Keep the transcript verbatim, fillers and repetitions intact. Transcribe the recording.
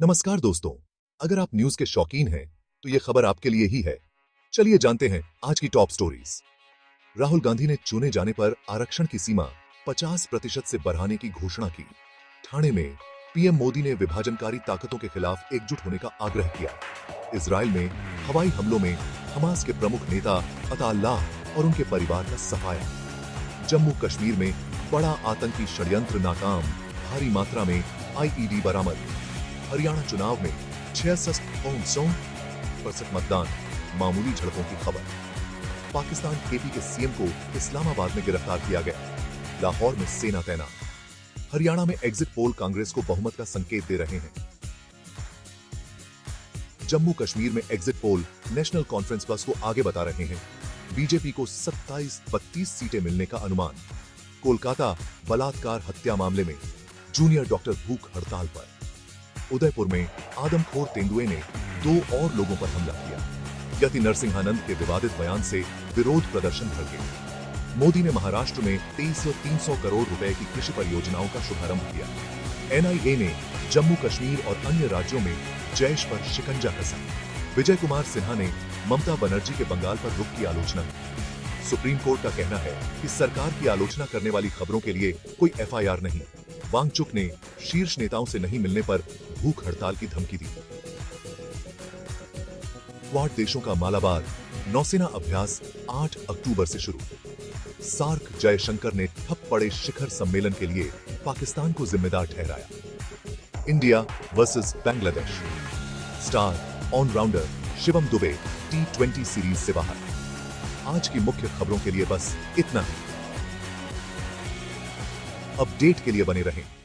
नमस्कार दोस्तों, अगर आप न्यूज के शौकीन हैं तो ये खबर आपके लिए ही है। चलिए जानते हैं आज की टॉप स्टोरीज। राहुल गांधी ने चुने जाने पर आरक्षण की सीमा पचास प्रतिशत से बढ़ाने की घोषणा की। ठाणे में पीएम मोदी ने विभाजनकारी ताकतों के खिलाफ एकजुट होने का आग्रह किया। इजराइल में हवाई हमलों में हमास के प्रमुख नेता अताल्लाह और उनके परिवार का सफाया। जम्मू कश्मीर में बड़ा आतंकी षड्यंत्र नाकाम, भारी मात्रा में आईईडी बरामद। हरियाणा चुनाव में छियासठ प्रतिशत मतदान, मामूली झड़पों की खबर। पाकिस्तान केपी के सीएम को इस्लामाबाद में गिरफ्तार किया गया। लाहौर में सेना तैनात। हरियाणा में एग्जिट पोल कांग्रेस को बहुमत का संकेत दे रहे हैं। जम्मू कश्मीर में exit poll national conference plus को आगे बता रहे हैं। बीजेपी को सत्ताईस बत्तीस सीटें मिलने का अनुमान। कोलकाता बलात्कार हत्या मामले में जूनियर डॉक्टर भूख हड़ताल पर। उदयपुर में आदमखोर तेंदुए ने दो और लोगों पर हमला किया। यति नरसिंहानंद के विवादित बयान से विरोध प्रदर्शन भर गए। मोदी ने महाराष्ट्र में तेईस सौ करोड़ रुपए की कृषि परियोजनाओं का शुभारंभ किया। एनआईए ने जम्मू कश्मीर और अन्य राज्यों में जैश पर शिकंजा कसा। विजय कुमार सिन्हा ने ममता बनर्जी के बंगाल पर रुख की आलोचना की। सुप्रीम कोर्ट का कहना है कि सरकार की आलोचना करने वाली खबरों के लिए कोई एफआईआर नहीं। वांगचुक ने शीर्ष नेताओं से नहीं मिलने पर भूख हड़ताल की धमकी दी। क्वाड देशों का मालाबार नौसेना अभ्यास आठ अक्टूबर से शुरू। सार्क जयशंकर ने ठप पड़े शिखर सम्मेलन के लिए पाकिस्तान को जिम्मेदार ठहराया। India versus Bangladesh. Star allrounder Shivam Dube T twenty series से बाहर। आज की मुख्य खबरों के लिए बस इतना ही। अपडेट के लिए बने रहें।